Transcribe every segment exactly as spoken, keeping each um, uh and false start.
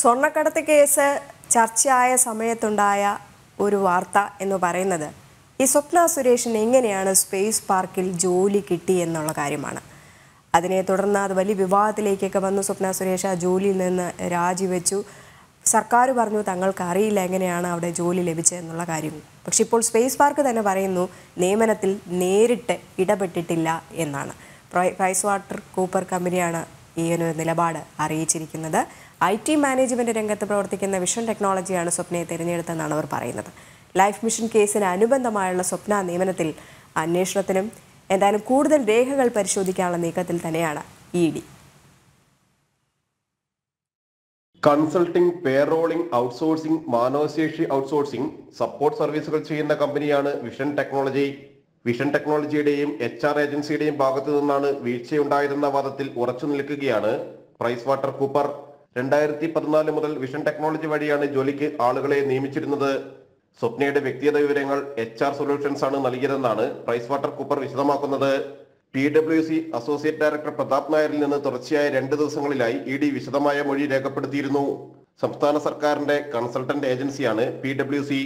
സ്വർണ്ണക്കടത്ത് കേസ് ചർച്ചയായ സമയത്തുണ്ടായ ഒരു വാർത്ത എന്ന് പറയുന്നത് ഈ സ്വപ്ന സുരേഷിന് എങ്ങനെയാണ് സ്പേസ് പാർക്കിൽ ജോലി കിട്ടി എന്നുള്ള കാര്യമാണ്. അതിനെ തുടർന്ന് അത് വലിയ വിവാദത്തിലേക്കൊക്കെ വന്നു. സ്വപ്ന സുരേഷ് ആ ജോലിയിൽ നിന്ന് രാജിവെച്ചു. സർക്കാർ പറഞ്ഞു തങ്ങൾക്കറിയില്ല എങ്ങനെയാണ് അവിടെ ജോലി ലഭിച്ചതെന്നുള്ള കാര്യം. പക്ഷെ ഇപ്പോൾ സ്പേസ് പാർക്ക് തന്നെ പറയുന്നു നിയമനത്തിൽ നേരിട്ട് ഇടപെട്ടിട്ടില്ല എന്നാണ്. പ്രൈസ് വാട്ടർ കൂപ്പർ കമ്പനിയാണ് ഈ ഒരു നിലപാട് അറിയിച്ചിരിക്കുന്നത്. ഐ ടി മാനേജ്മെൻറ്റ് രംഗത്ത് പ്രവർത്തിക്കുന്ന വിഷൻ ടെക്നോളജിയാണ് സ്വപ്നയെ തിരഞ്ഞെടുത്തതെന്നാണ് അവർ പറയുന്നത്. ലൈഫ് മിഷൻ കേസിന് അനുബന്ധമായുള്ള സ്വപ്ന നിയമനത്തിൽ അന്വേഷണത്തിനും എന്തായാലും കൂടുതൽ രേഖകൾ പരിശോധിക്കാനുള്ള നീക്കത്തിൽ തന്നെയാണ് E D. Consulting, payrolling, outsourcing, മാനവശേഷി ഔട്ട്സോഴ്സിംഗ്, സപ്പോർട്ട് സർവീസുകൾ ചെയ്യുന്ന കമ്പനിയാണ് വിഷൻ ടെക്നോളജി. വിഷൻ ടെക്നോളജിയുടെയും എച്ച് ആർ ഏജൻസിയുടെയും ഭാഗത്തു നിന്നാണ് വീഴ്ചയുണ്ടായതെന്ന വാദത്തിൽ ഉറച്ചു നിൽക്കുകയാണ് പ്രൈസ് വാട്ടർ കൂപ്പർ. രണ്ടായിരത്തി പതിനാല് മുതൽ വിഷൻ ടെക്നോളജി വഴിയാണ് ജോലിക്ക് ആളുകളെ നിയമിച്ചിരുന്നത്. സ്വപ്നയുടെ വ്യക്തിഗത വിവരങ്ങൾ എച്ച് ആർ സൊല്യൂഷൻസ് ആണ് നൽകിയതെന്നാണ് പ്രൈസ് വാട്ടർ കൂപ്പർ വിശദമാക്കുന്നത്. P W C associate director Pratap നായരിൽ നിന്ന് തുടർച്ചയായ രണ്ട് ദിവസങ്ങളിലായി ഇ ഡി വിശദമായ മൊഴി രേഖപ്പെടുത്തിയിരുന്നു. സംസ്ഥാന സർക്കാരിന്റെ കൺസൾട്ടന്റ് ഏജൻസിയാണ് P W C.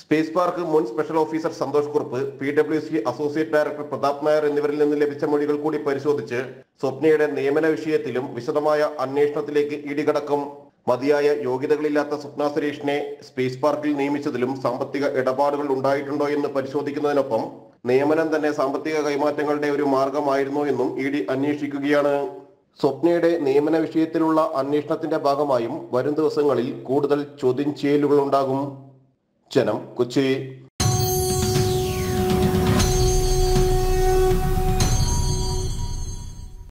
Space park മുൻ special officer Santhosh Kurup, P W C associate director Pratap Nair എന്നിവരിൽ നിന്ന് ലഭിച്ച മൊഴികൾ കൂടി പരിശോധിച്ച് സ്വപ്നയുടെ നിയമന വിഷയത്തിലും വിശദമായ അന്വേഷണത്തിലേക്ക് ഇ ഡി കടക്കും. മതിയായ യോഗ്യതകളില്ലാത്ത സ്വപ്ന സുരേഷിനെ സ്പേസ് പാർക്കിൽ നിയമിച്ചതിലും സാമ്പത്തിക ഇടപാടുകൾ ഉണ്ടായിട്ടുണ്ടോ എന്ന് പരിശോധിക്കുന്നതിനൊപ്പം നിയമനം തന്നെ സാമ്പത്തിക കൈമാറ്റങ്ങളുടെ ഒരു മാർഗമായിരുന്നോ എന്നും ഇ ഡി അന്വേഷിക്കുകയാണ്. സ്വപ്നയുടെ നിയമന വിഷയത്തിലുള്ള അന്വേഷണത്തിന്റെ ഭാഗമായും വരും ദിവസങ്ങളിൽ കൂടുതൽ ചോദ്യം ചെയ്യലുകൾ ഉണ്ടാകും. ജനം കൊച്ചി.